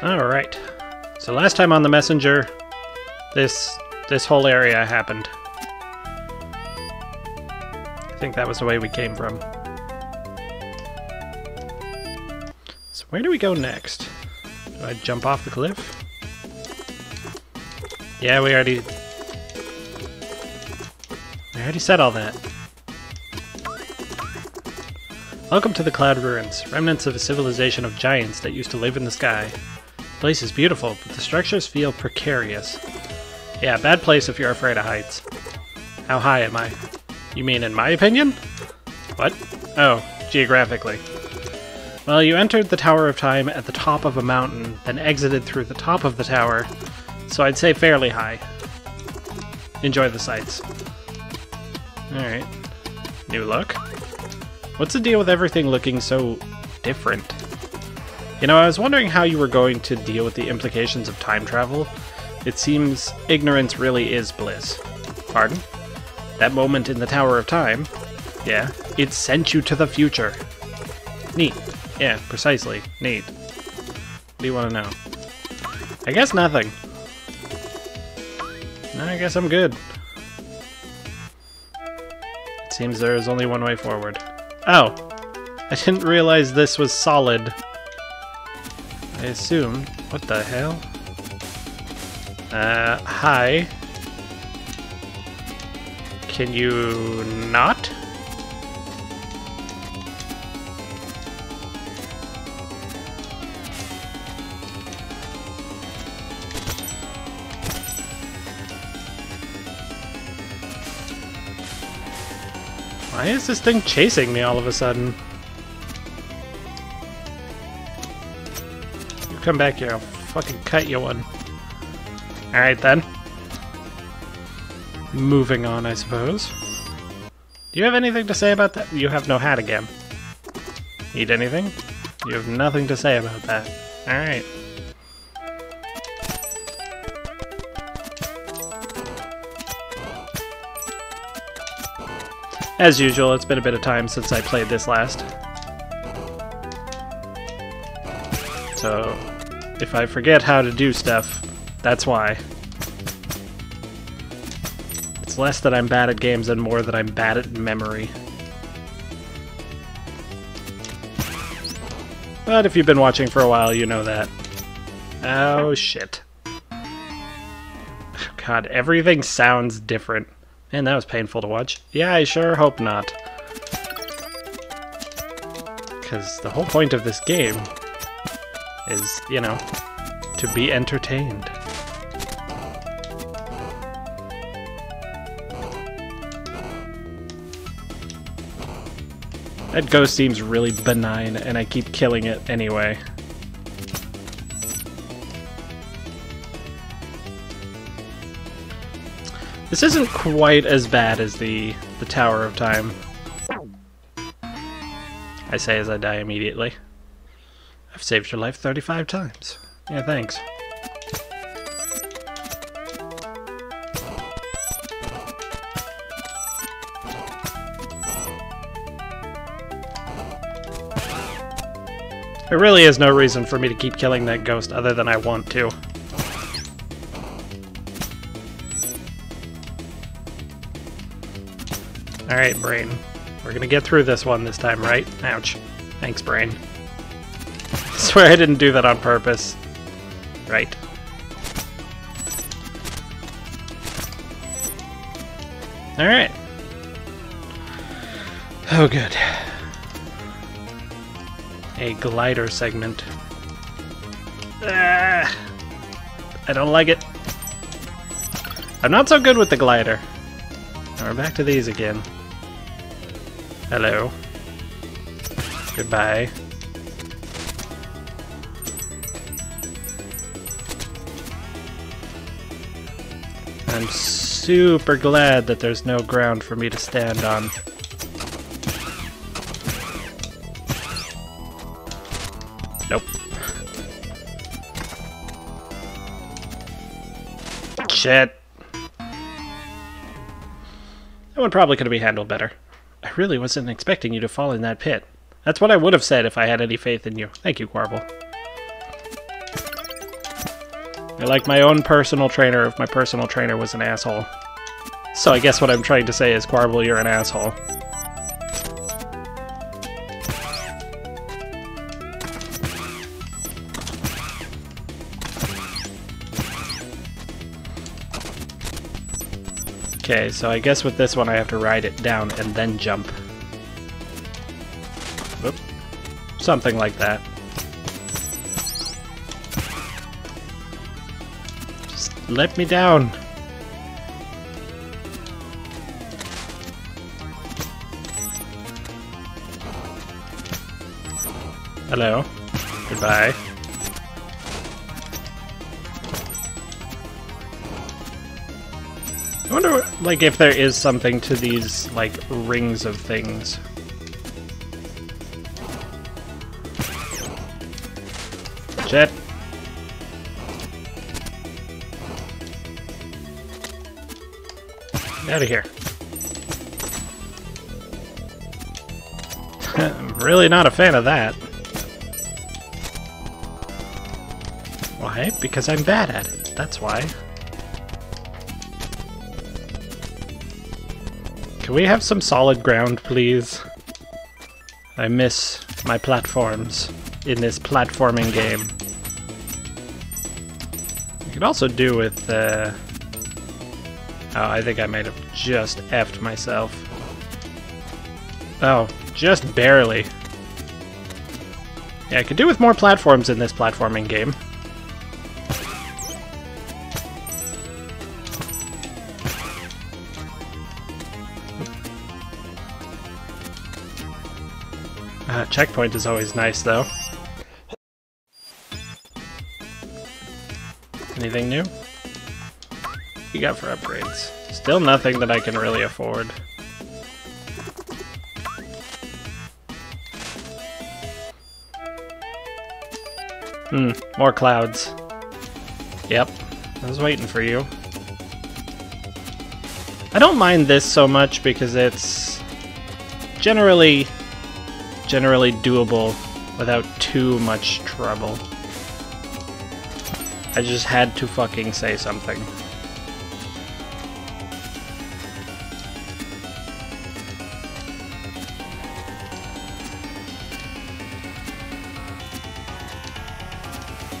Alright, so last time on The Messenger, this whole area happened. I think that was the way we came from. So where do we go next? Do I jump off the cliff? Yeah, we already said all that. Welcome to the Cloud Ruins, remnants of a civilization of giants that used to live in the sky. The place is beautiful, but the structures feel precarious. Yeah, bad place if you're afraid of heights. How high am I? You mean in my opinion? What? Oh, geographically. Well, you entered the Tower of Time at the top of a mountain, then exited through the top of the tower, so I'd say fairly high. Enjoy the sights. Alright. New look. What's the deal with everything looking so different? You know, I was wondering how you were going to deal with the implications of time travel. It seems ignorance really is bliss. Pardon? That moment in the Tower of Time? Yeah. It sent you to the future. Neat. Yeah, precisely. Neat. What do you want to know? I guess nothing. No, I guess I'm good. It seems there is only one way forward. Oh! I didn't realize this was solid. I assume. What the hell? Hi. Can you not? Why is this thing chasing me all of a sudden? You come back here, I'll fucking cut you one. Alright then. Moving on, I suppose. Do you have anything to say about that? You have no hat again. Need anything? You have nothing to say about that. Alright. As usual, it's been a bit of time since I played this last. So, if I forget how to do stuff, that's why. It's less that I'm bad at games and more that I'm bad at memory. But if you've been watching for a while, you know that. Oh, shit. God, everything sounds different. Man, that was painful to watch. Yeah, I sure hope not. Because the whole point of this game is, you know, to be entertained. That ghost seems really benign, and I keep killing it anyway. This isn't quite as bad as the Tower of Time. I say as I die immediately. I've saved your life 35 times. Yeah, thanks. There really is no reason for me to keep killing that ghost other than I want to. Alright, Brain. We're gonna get through this one this time, right? Ouch. Thanks, Brain. I swear I didn't do that on purpose. Right. Alright. Oh, good. A glider segment. Ah, I don't like it. I'm not so good with the glider. Now we're back to these again. Hello. Goodbye. I'm super glad that there's no ground for me to stand on. Nope. Shit. That one probably could have been handled better. I really wasn't expecting you to fall in that pit. That's what I would have said if I had any faith in you. Thank you, Quarble. They're like my own personal trainer if my personal trainer was an asshole. So I guess what I'm trying to say is, Quarble, you're an asshole. Okay, so I guess with this one I have to ride it down and then jump. Whoop. Something like that. Just let me down! Hello. Goodbye. I wonder what, like, if there is something to these, like, rings of things. Jet. Get out of here. I'm really not a fan of that. Why? Because I'm bad at it. That's why. Can we have some solid ground, please? I miss my platforms in this platforming game. You could also do with... Oh, I think I might have just effed myself. Oh, just barely. Yeah, I could do with more platforms in this platforming game. Checkpoint is always nice, though. Anything new? What you got for upgrades? Still nothing that I can really afford. Hmm, more clouds. Yep, I was waiting for you. I don't mind this so much because it's generally doable without too much trouble. I just had to fucking say something.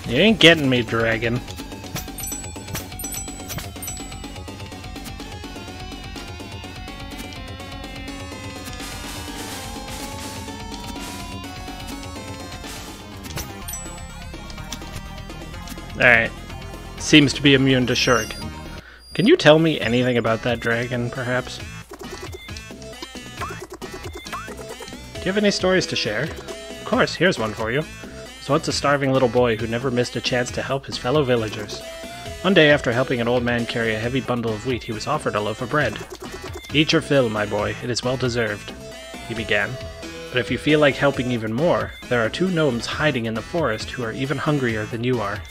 You ain't getting me, dragon. Alright. Seems to be immune to shuriken. Can you tell me anything about that dragon, perhaps? Do you have any stories to share? Of course, here's one for you. So once a starving little boy who never missed a chance to help his fellow villagers. One day, after helping an old man carry a heavy bundle of wheat, he was offered a loaf of bread. Eat your fill, my boy. It is well deserved, he began. But if you feel like helping even more, there are two gnomes hiding in the forest who are even hungrier than you are.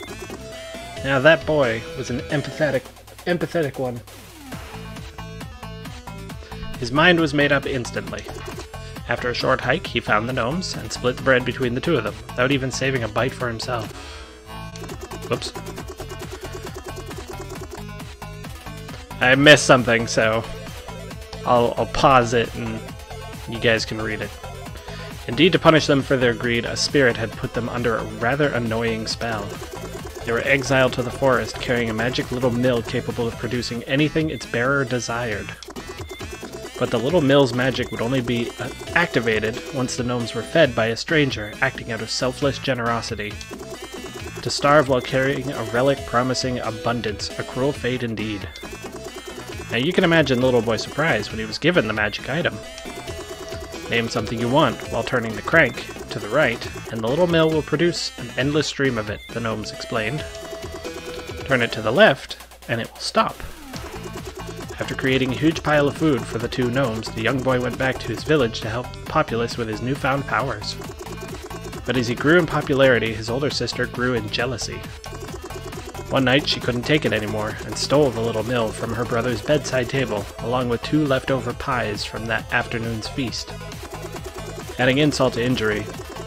Now that boy was an empathetic one. His mind was made up instantly. After a short hike, he found the gnomes and split the bread between the two of them, without even saving a bite for himself. Whoops. I missed something, so I'll pause it and you guys can read it. Indeed, to punish them for their greed, a spirit had put them under a rather annoying spell. They were exiled to the forest, carrying a magic little mill capable of producing anything its bearer desired. But the little mill's magic would only be activated once the gnomes were fed by a stranger, acting out of selfless generosity. To starve while carrying a relic promising abundance, a cruel fate indeed. Now you can imagine the little boy's surprise when he was given the magic item. Name something you want while turning the crank to the right, and the little mill will produce an endless stream of it, the gnomes explained. Turn it to the left, and it will stop. After creating a huge pile of food for the two gnomes, the young boy went back to his village to help the populace with his newfound powers. But as he grew in popularity, his older sister grew in jealousy. One night, she couldn't take it anymore, and stole the little mill from her brother's bedside table, along with two leftover pies from that afternoon's feast. Adding insult to injury,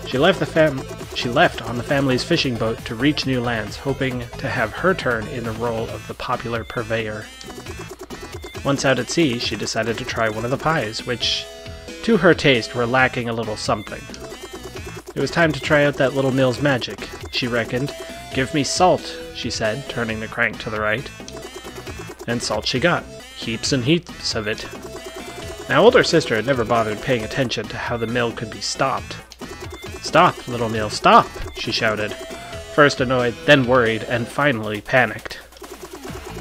she left the fam She left on the family's fishing boat to reach new lands, hoping to have her turn in the role of the popular purveyor. Once out at sea, she decided to try one of the pies, which, to her taste, were lacking a little something. It was time to try out that little mill's magic, she reckoned. "Give me salt," she said, turning the crank to the right. And salt she got. Heaps and heaps of it. Now, older sister had never bothered paying attention to how the mill could be stopped. "Stop, little mill, stop!" she shouted, first annoyed, then worried, and finally panicked.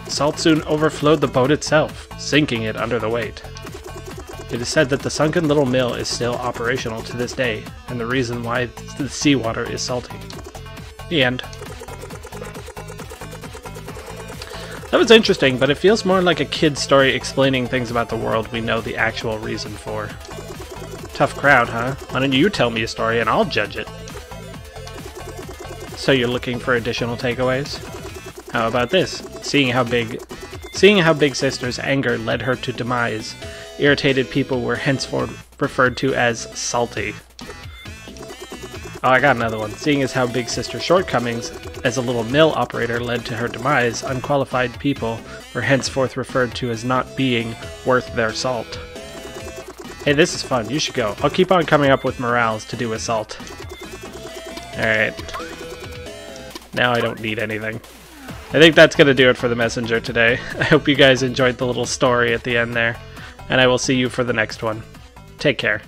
Salt soon overflowed the boat itself, sinking it under the weight. It is said that the sunken little mill is still operational to this day, and the reason why the seawater is salty. The end. That was interesting, but it feels more like a kid's story explaining things about the world we know the actual reason for. Tough crowd, huh? Why don't you tell me a story and I'll judge it? So you're looking for additional takeaways? How about this? Seeing how Big Sister's anger led her to demise, irritated people were henceforth referred to as salty. Oh, I got another one. Seeing as how Big Sister's shortcomings as a little mill operator led to her demise, unqualified people were henceforth referred to as not being worth their salt. Hey, this is fun. You should go. I'll keep on coming up with morals to do with salt. Alright. Now I don't need anything. I think that's going to do it for The Messenger today. I hope you guys enjoyed the little story at the end there, and I will see you for the next one. Take care.